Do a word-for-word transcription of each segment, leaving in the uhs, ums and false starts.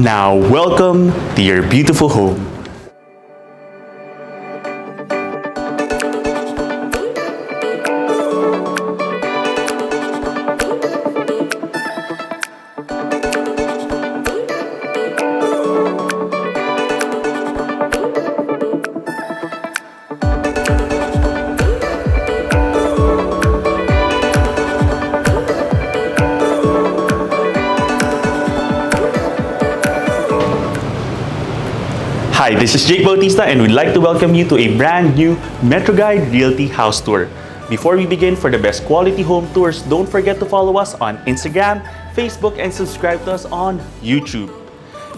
Now, welcome to your beautiful home. Hi, this is Jake Bautista and we'd like to welcome you to a brand new MetroGuide Realty house tour. Before we begin, for the best quality home tours, don't forget to follow us on Instagram, Facebook, and subscribe to us on YouTube.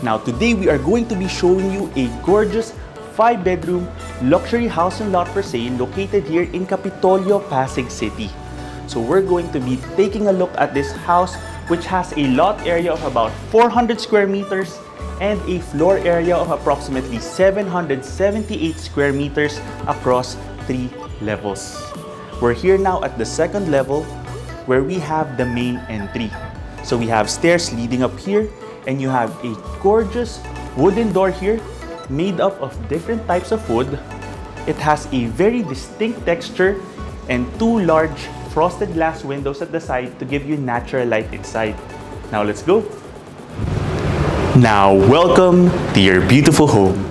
Now, today we are going to be showing you a gorgeous five bedroom luxury house and lot for sale located here in Kapitolyo, Pasig City. So we're going to be taking a look at this house, which has a lot area of about four hundred square meters and a floor area of approximately seven hundred seventy-eight square meters across three levels. We're here now at the second level where we have the main entry. So we have stairs leading up here, and you have a gorgeous wooden door here made up of different types of wood. It has a very distinct texture and two large frosted glass windows at the side to give you natural light inside. Now let's go. Now, welcome to your beautiful home.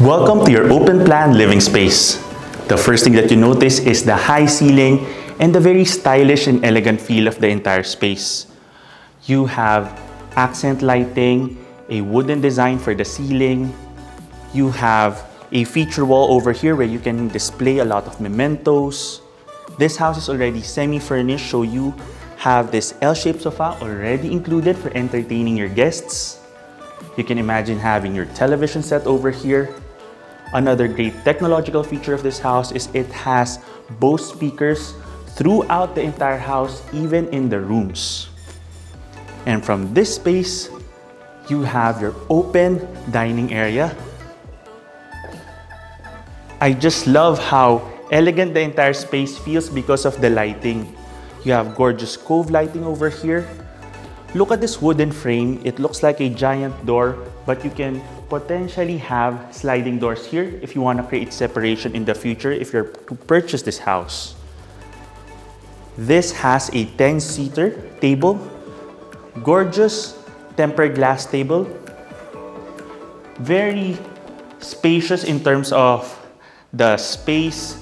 Welcome to your open plan living space. The first thing that you notice is the high ceiling and the very stylish and elegant feel of the entire space. You have accent lighting, a wooden design for the ceiling. You have a feature wall over here where you can display a lot of mementos. This house is already semi-furnished, so you have this L-shaped sofa already included for entertaining your guests. You can imagine having your television set over here. Another great technological feature of this house is it has Bose speakers throughout the entire house, even in the rooms. And from this space, you have your open dining area. I just love how elegant the entire space feels because of the lighting. You have gorgeous cove lighting over here. Look at this wooden frame. It looks like a giant door, but you can potentially have sliding doors here if you want to create separation in the future if you're to purchase this house. This has a ten-seater table, gorgeous tempered glass table, very spacious in terms of the space.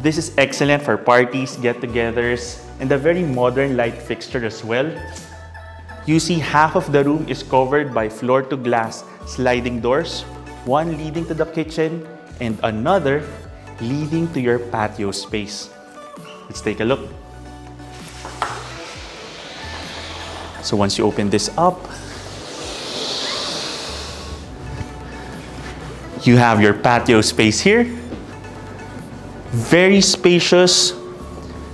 This is excellent for parties, get-togethers, and a very modern light fixture as well. You see half of the room is covered by floor-to-glass sliding doors, one leading to the kitchen and another leading to your patio space. Let's take a look. So once you open this up, you have your patio space here. Very spacious,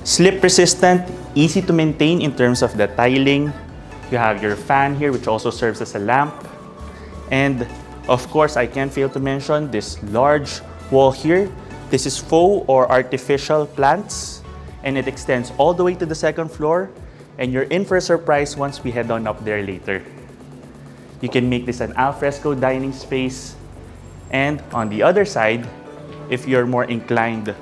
slip resistant, easy to maintain in terms of the tiling. You have your fan here, which also serves as a lamp. And of course, I can't fail to mention this large wall here. This is faux or artificial plants, and it extends all the way to the second floor. And you're in for a surprise once we head on up there later. You can make this an alfresco dining space. And on the other side, if you're more inclined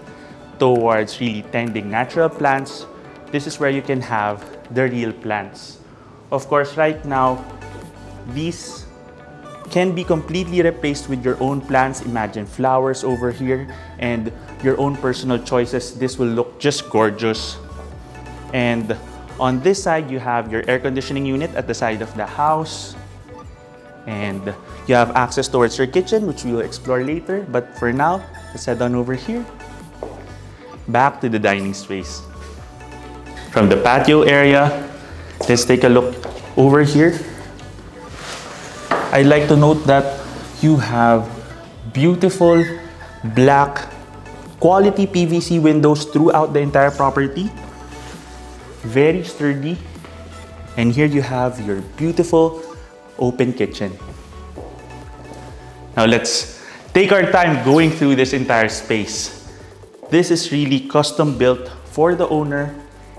towards really tending natural plants, this is where you can have the real plants. Of course, right now, these can be completely replaced with your own plants. Imagine flowers over here and your own personal choices. This will look just gorgeous. And on this side, you have your air conditioning unit at the side of the house. And you have access towards your kitchen, which we will explore later. But for now, let's head on over here. Back to the dining space. From the patio area, let's take a look over here. I'd like to note that you have beautiful black Quality P V C windows throughout the entire property. Very sturdy. And here you have your beautiful open kitchen. Now let's take our time going through this entire space. This is really custom built for the owner,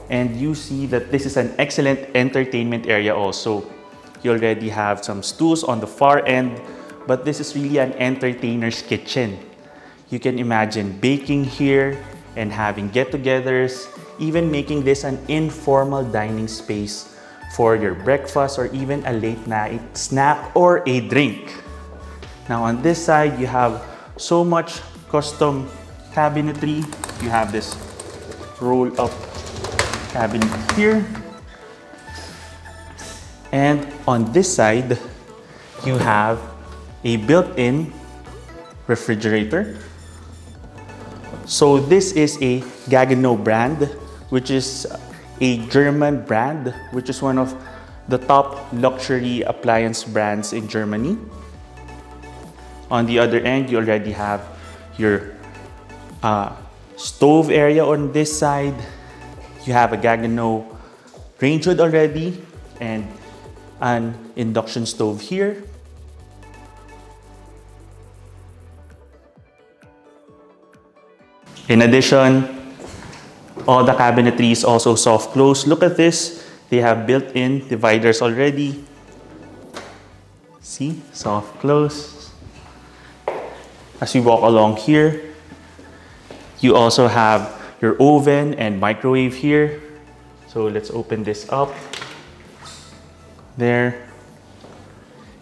and you see that this is an excellent entertainment area also. You already have some stools on the far end, but this is really an entertainer's kitchen. You can imagine baking here and having get-togethers, even making this an informal dining space for your breakfast or even a late night snack or a drink. Now on this side, you have so much custom cabinetry. You have this roll-up cabinet here. And on this side, you have a built-in refrigerator. So this is a Gaggenau brand, which is a German brand, which is one of the top luxury appliance brands in Germany. On the other end, you already have your uh, stove area on this side. You have a Gaggenau range hood already and an induction stove here. In addition, all the cabinetry is also soft close. Look at this. They have built-in dividers already. See? Soft close. As we walk along here, you also have your oven and microwave here. So let's open this up. There.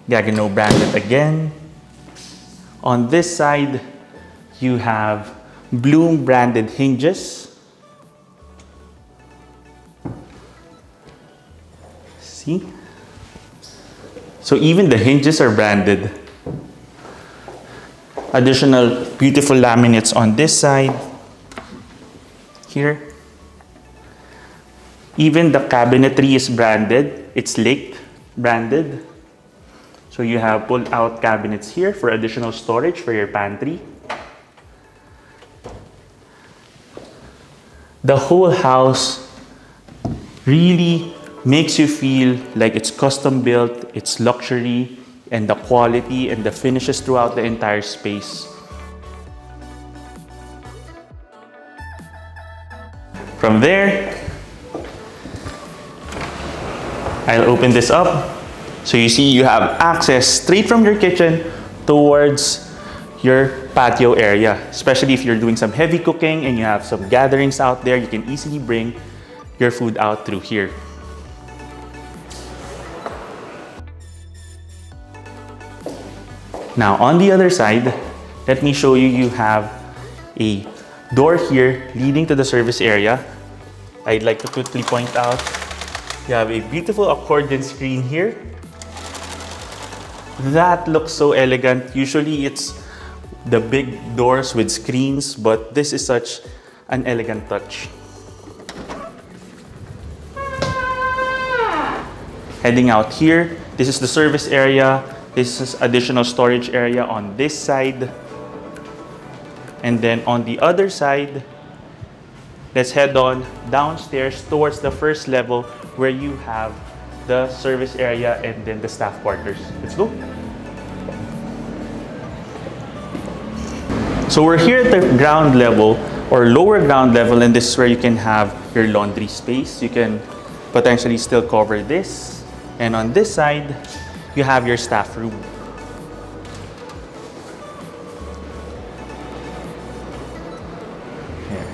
Gaggenau branded again. On this side, you have Bloom branded hinges. See? So even the hinges are branded. Additional beautiful laminates on this side. Here. Even the cabinetry is branded. It's Lake branded. So you have pull-out cabinets here for additional storage for your pantry. The whole house really makes you feel like it's custom built, it's luxury, and the quality and the finishes throughout the entire space. From there, I'll open this up. So you see you have access straight from your kitchen towards your patio area. Especially if you're doing some heavy cooking and you have some gatherings out there, you can easily bring your food out through here. Now on the other side, let me show you, you have a door here leading to the service area. I'd like to quickly point out, you have a beautiful accordion screen here. That looks so elegant. Usually it's the big doors with screens, but this is such an elegant touch. Heading out here, this is the service area. This is additional storage area on this side. And then on the other side, let's head on downstairs towards the first level where you have the service area and then the staff quarters. Let's go. So we're here at the ground level or lower ground level, and this is where you can have your laundry space. You can potentially still cover this. And on this side, you have your staff room. Here.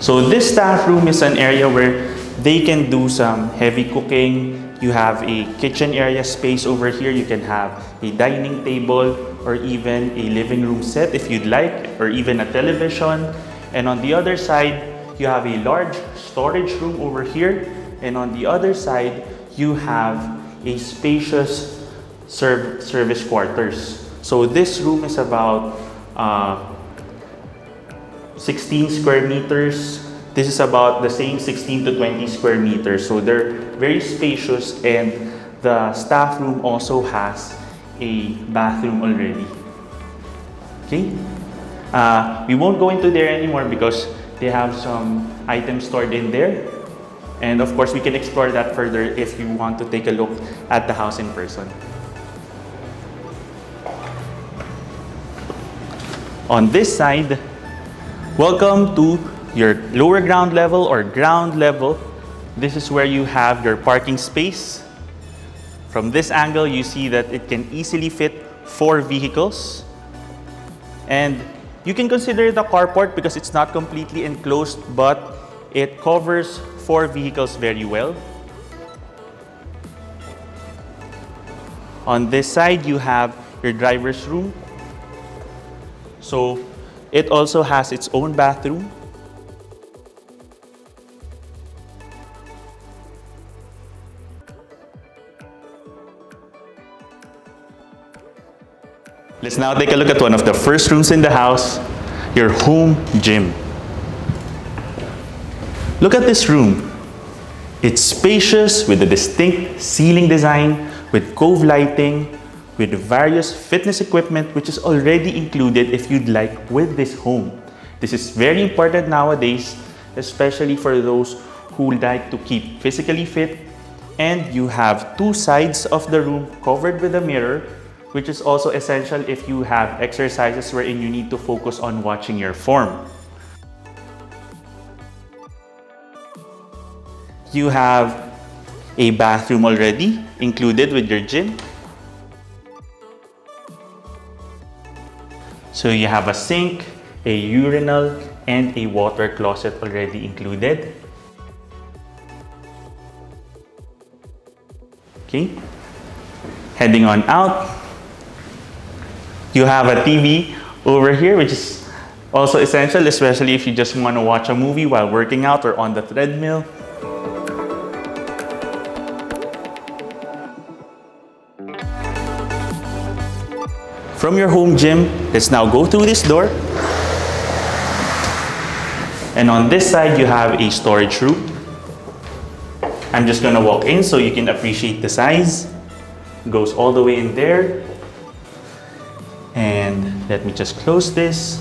So this staff room is an area where they can do some heavy cooking. You have a kitchen area space over here. You can have a dining table or even a living room set if you'd like, or even a television. And on the other side, you have a large storage room over here. And on the other side, you have a spacious serv service quarters. So this room is about uh, sixteen square meters. This is about the same sixteen to twenty square meters. So they're very spacious, and the staff room also has a bathroom already. Okay. Uh, we won't go into there anymore because they have some items stored in there. And of course, we can explore that further if you want to take a look at the house in person. On this side, welcome to your lower ground level or ground level. This is where you have your parking space. From this angle, you see that it can easily fit four vehicles. And you can consider it a carport because it's not completely enclosed, but it covers four vehicles very well. On this side, you have your driver's room. So it also has its own bathroom. Let's now take a look at one of the first rooms in the house, your home gym. Look at this room. It's spacious with a distinct ceiling design, with cove lighting, with various fitness equipment which is already included if you'd like with this home. This is very important nowadays, especially for those who like to keep physically fit. And you have two sides of the room covered with a mirror, which is also essential if you have exercises wherein you need to focus on watching your form. You have a bathroom already included with your gym. So you have a sink, a urinal, and a water closet already included. Okay. Heading on out, you have a T V over here, which is also essential, especially if you just want to watch a movie while working out or on the treadmill. From your home gym, let's now go through this door. And on this side, you have a storage room. I'm just gonna walk in so you can appreciate the size. It goes all the way in there. And let me just close this.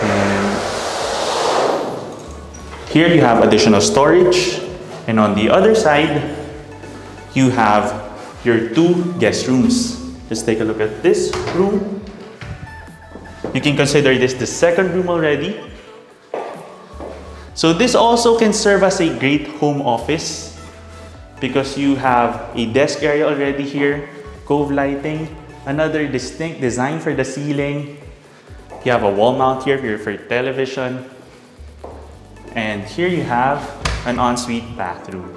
And here you have additional storage. And on the other side, you have your two guest rooms. Let's take a look at this room. You can consider this the second room already. So this also can serve as a great home office because you have a desk area already here, cove lighting, another distinct design for the ceiling. You have a wall mount here for your television. And here you have an ensuite bathroom.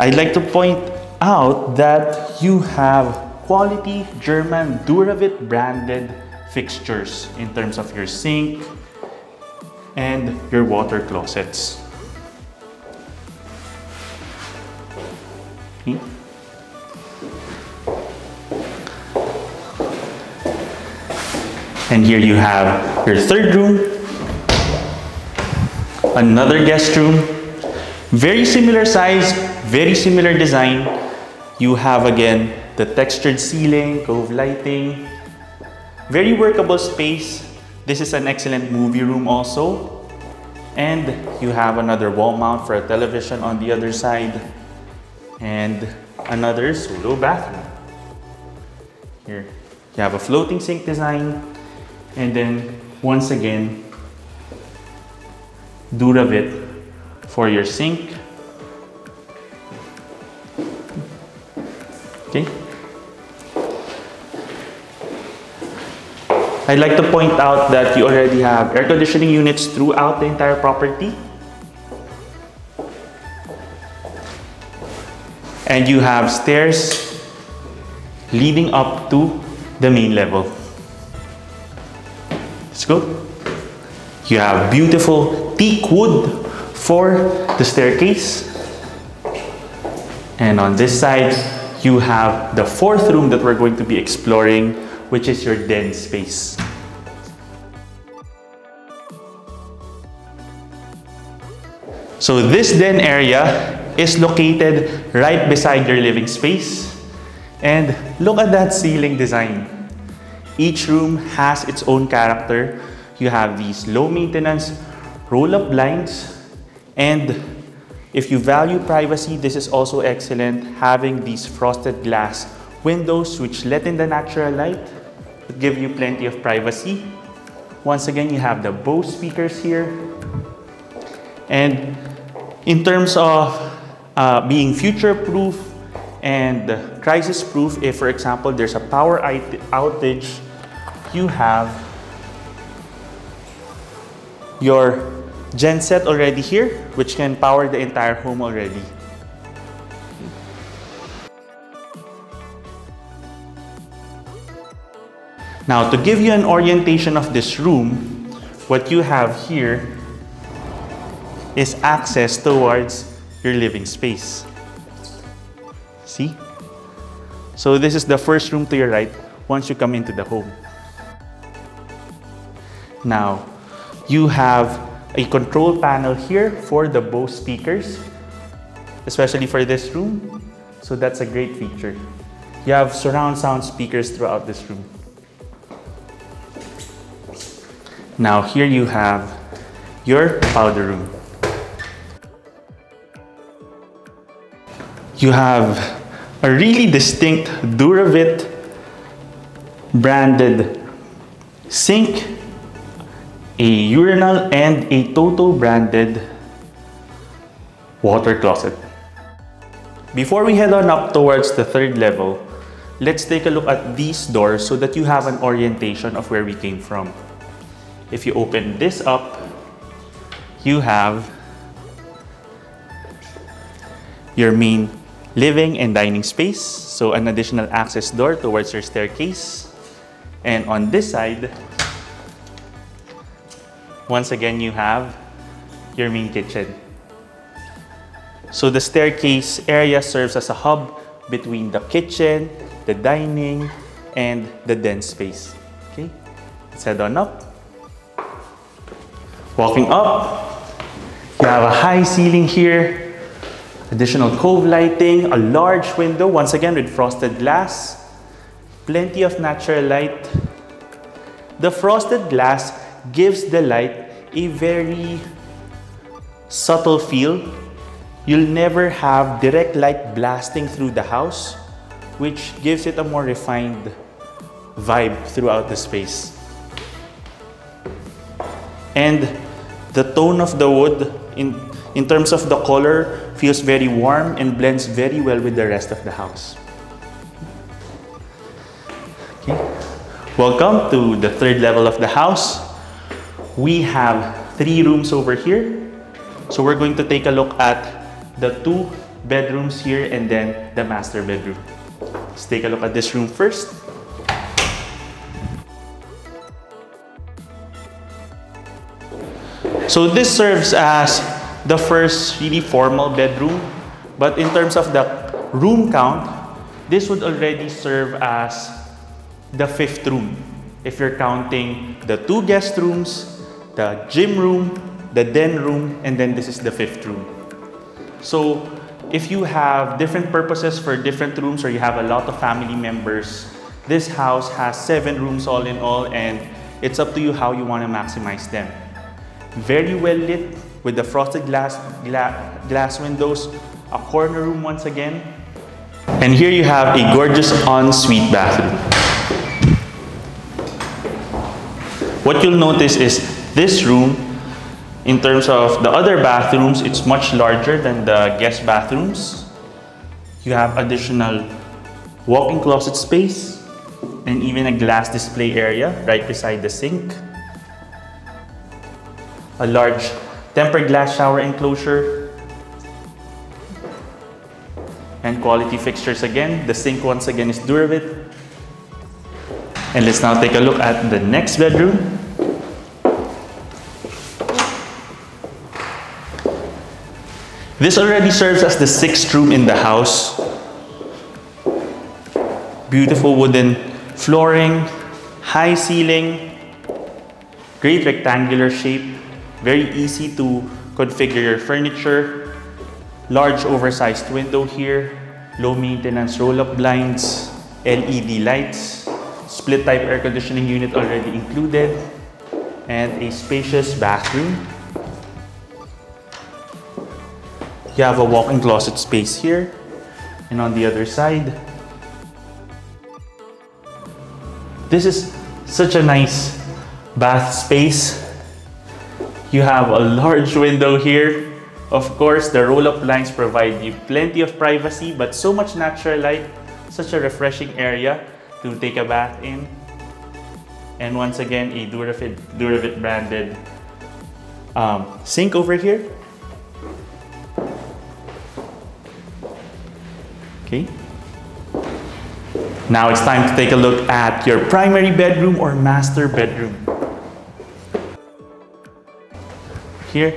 I'd like to point out that you have quality German Duravit branded fixtures in terms of your sink and your water closets. Okay. And here you have your third room, another guest room, very similar size, very similar design. You have again the textured ceiling, cove lighting, very workable space. This is an excellent movie room also. And you have another wall mount for a television on the other side and another solo bathroom. Here you have a floating sink design, and then once again Duravit for your sink. Okay. I'd like to point out that you already have air conditioning units throughout the entire property. And you have stairs leading up to the main level. Let's go. You have beautiful teak wood for the staircase. And on this side, you have the fourth room that we're going to be exploring, which is your den space. So this den area is located right beside your living space. And look at that ceiling design. Each room has its own character. You have these low maintenance roll-up blinds, and if you value privacy, this is also excellent, having these frosted glass windows which let in the natural light but give you plenty of privacy. Once again, you have the Bose speakers here. And in terms of uh, being future-proof and crisis-proof, if, for example, there's a power outage, you have your genset already here, which can power the entire home already. Now, to give you an orientation of this room, what you have here is access towards your living space. See? So this is the first room to your right once you come into the home. Now, you have a control panel here for the Bose speakers, especially for this room. So that's a great feature. You have surround sound speakers throughout this room. Now here you have your powder room. You have a really distinct Duravit branded sink, a urinal, and a Toto branded water closet. Before we head on up towards the third level, let's take a look at these doors so that you have an orientation of where we came from. If you open this up, you have your main living and dining space, so an additional access door towards your staircase. And on this side, once again, you have your main kitchen. So the staircase area serves as a hub between the kitchen, the dining, and the den space. Okay, let's head on up. Walking up, you have a high ceiling here, additional cove lighting, a large window, once again with frosted glass, plenty of natural light. The frosted glass gives the light a very subtle feel. You'll never have direct light blasting through the house, which gives it a more refined vibe throughout the space. And the tone of the wood in, in terms of the color feels very warm and blends very well with the rest of the house. Okay. Welcome to the third level of the house. We have three rooms over here. So we're going to take a look at the two bedrooms here and then the master bedroom. Let's take a look at this room first. So this serves as the first really formal bedroom, but in terms of the room count, this would already serve as the fifth room, if you're counting the two guest rooms, the gym room, the den room, and then this is the fifth room. So if you have different purposes for different rooms, or you have a lot of family members, this house has seven rooms all in all, and it's up to you how you want to maximize them. Very well lit with the frosted glass, gla glass windows, a corner room once again. And here you have a gorgeous ensuite bathroom. What you'll notice is this room, in terms of the other bathrooms, it's much larger than the guest bathrooms. You have additional walk-in closet space and even a glass display area right beside the sink. A large tempered glass shower enclosure. And quality fixtures again. The sink once again is Duravit. And let's now take a look at the next bedroom. This already serves as the sixth room in the house. Beautiful wooden flooring, high ceiling, great rectangular shape, very easy to configure your furniture, large oversized window here, low maintenance roll-up blinds, L E D lights, split type air conditioning unit already included, and a spacious bathroom. You have a walk-in closet space here, and on the other side. This is such a nice bath space. You have a large window here. Of course, the roll-up blinds provide you plenty of privacy, but so much natural light, such a refreshing area to take a bath in. And once again, a Duravit, Duravit branded um, sink over here. Okay. Now it's time to take a look at your primary bedroom or master bedroom. Here.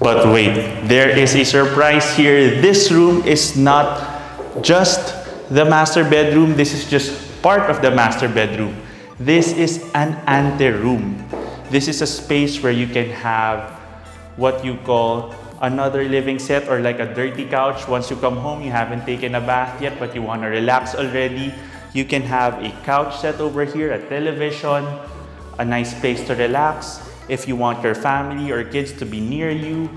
But wait, there is a surprise here. This room is not just the master bedroom. This is just part of the master bedroom. This is an anteroom. This is a space where you can have what you call another living set, or like a dirty couch. Once you come home, you haven't taken a bath yet, but you want to relax already. You can have a couch set over here, a television, a nice place to relax. If you want your family or kids to be near you,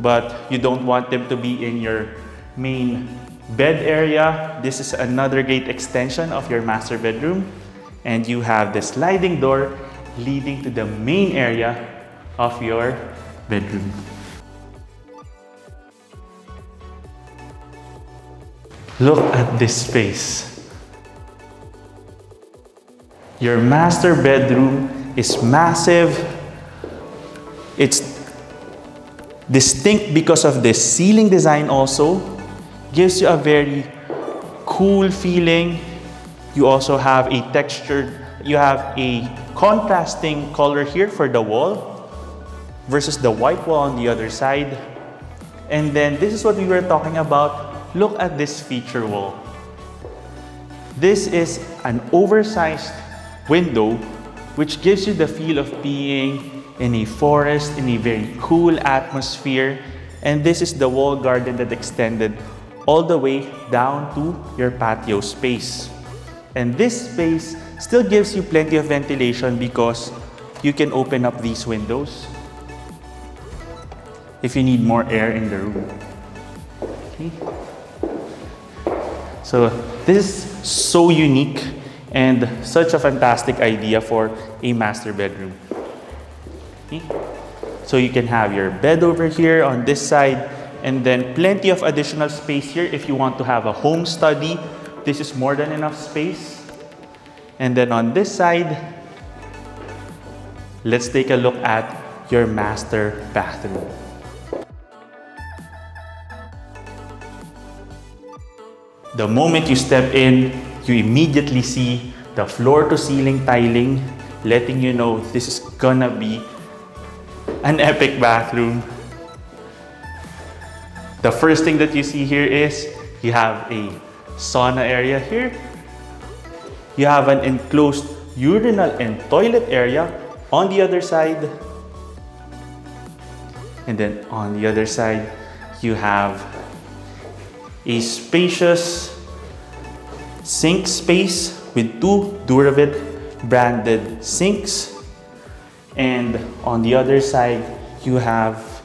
but you don't want them to be in your main bed area, this is another great extension of your master bedroom. And you have the sliding door leading to the main area of your bedroom. Look at this space. Your master bedroom is massive. It's distinct because of the ceiling design also. Gives you a very cool feeling. You also have a textured, you have a contrasting color here for the wall versus the white wall on the other side. And then this is what we were talking about. Look at this feature wall. This is an oversized window which gives you the feel of being in a forest, in a very cool atmosphere. And this is the walled garden that extended all the way down to your patio space. And this space still gives you plenty of ventilation because you can open up these windows if you need more air in the room. Okay. So this is so unique and such a fantastic idea for a master bedroom. Okay. So you can have your bed over here on this side, and then plenty of additional space here if you want to have a home study. This is more than enough space. And then on this side, let's take a look at your master bathroom. The moment you step in, you immediately see the floor to ceiling tiling, letting you know this is gonna be an epic bathroom. The first thing that you see here is you have a sauna area here. You have an enclosed urinal and toilet area on the other side. And then on the other side, you have a spacious sink space with two Duravit branded sinks. And on the other side, you have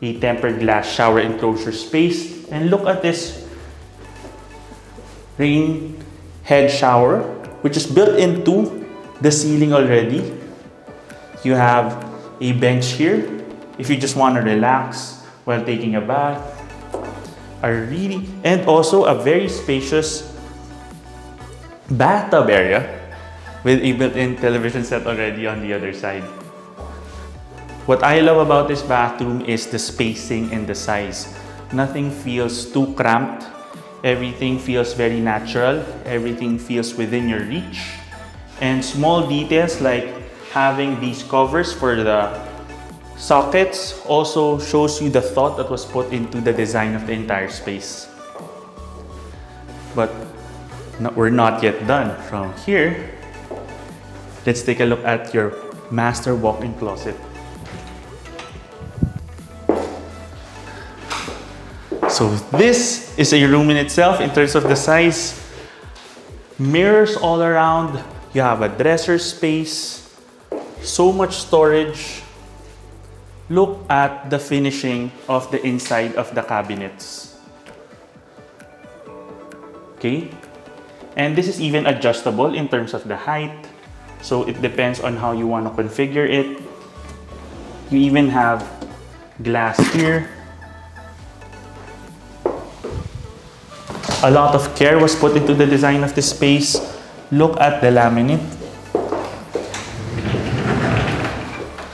a tempered glass shower enclosure space. And look at this rain head shower, which is built into the ceiling already. You have a bench here if you just want to relax while taking a bath. A really, and also a very spacious bathtub area with a built-in television set already on the other side. What I love about this bathroom is the spacing and the size. Nothing feels too cramped. Everything feels very natural. Everything feels within your reach. And small details like having these covers for the sockets also shows you the thought that was put into the design of the entire space. But we're not yet done. From here, let's take a look at your master walk-in closet. So this is a room in itself in terms of the size. Mirrors all around. You have a dresser space. So much storage. Look at the finishing of the inside of the cabinets. Okay? And this is even adjustable in terms of the height. So it depends on how you want to configure it. You even have glass here. A lot of care was put into the design of this space. Look at the laminate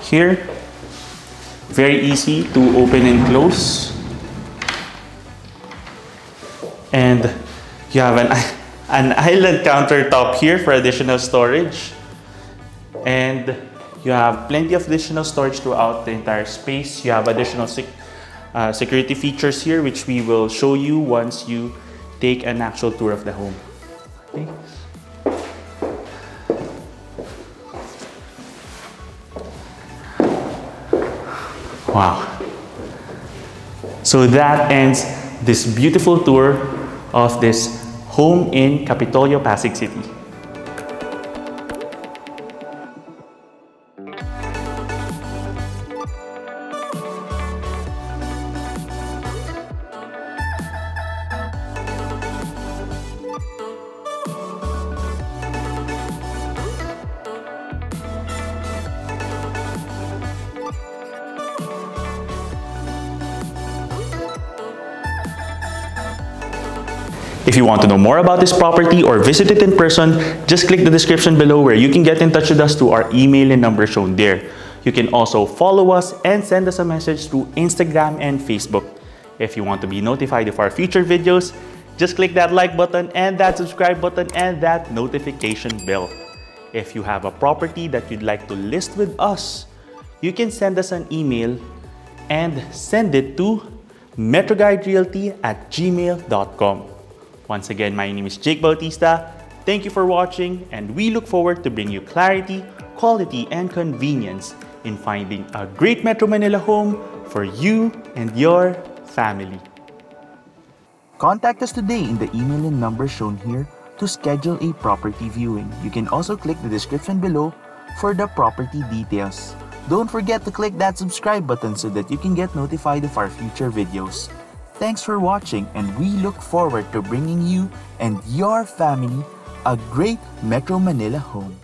here. Very easy to open and close. And you have an, an island countertop here for additional storage. And you have plenty of additional storage throughout the entire space. You have additional sec uh, security features here, which we will show you once you take an actual tour of the home. Okay. Wow. So that ends this beautiful tour of this home in Kapitolyo, Pasig City. If you want to know more about this property or visit it in person, just click the description below where you can get in touch with us through our email and number shown there. You can also follow us and send us a message through Instagram and Facebook. If you want to be notified of our future videos, just click that like button and that subscribe button and that notification bell. If you have a property that you'd like to list with us, you can send us an email and send it to MetroGuide Realty at gmail dot com. Once again, my name is Jake Bautista. Thank you for watching, and we look forward to bring you clarity, quality, and convenience in finding a great Metro Manila home for you and your family. Contact us today in the email and number shown here to schedule a property viewing. You can also click the description below for the property details. Don't forget to click that subscribe button so that you can get notified of our future videos. Thanks for watching, and we look forward to bringing you and your family a great Metro Manila home.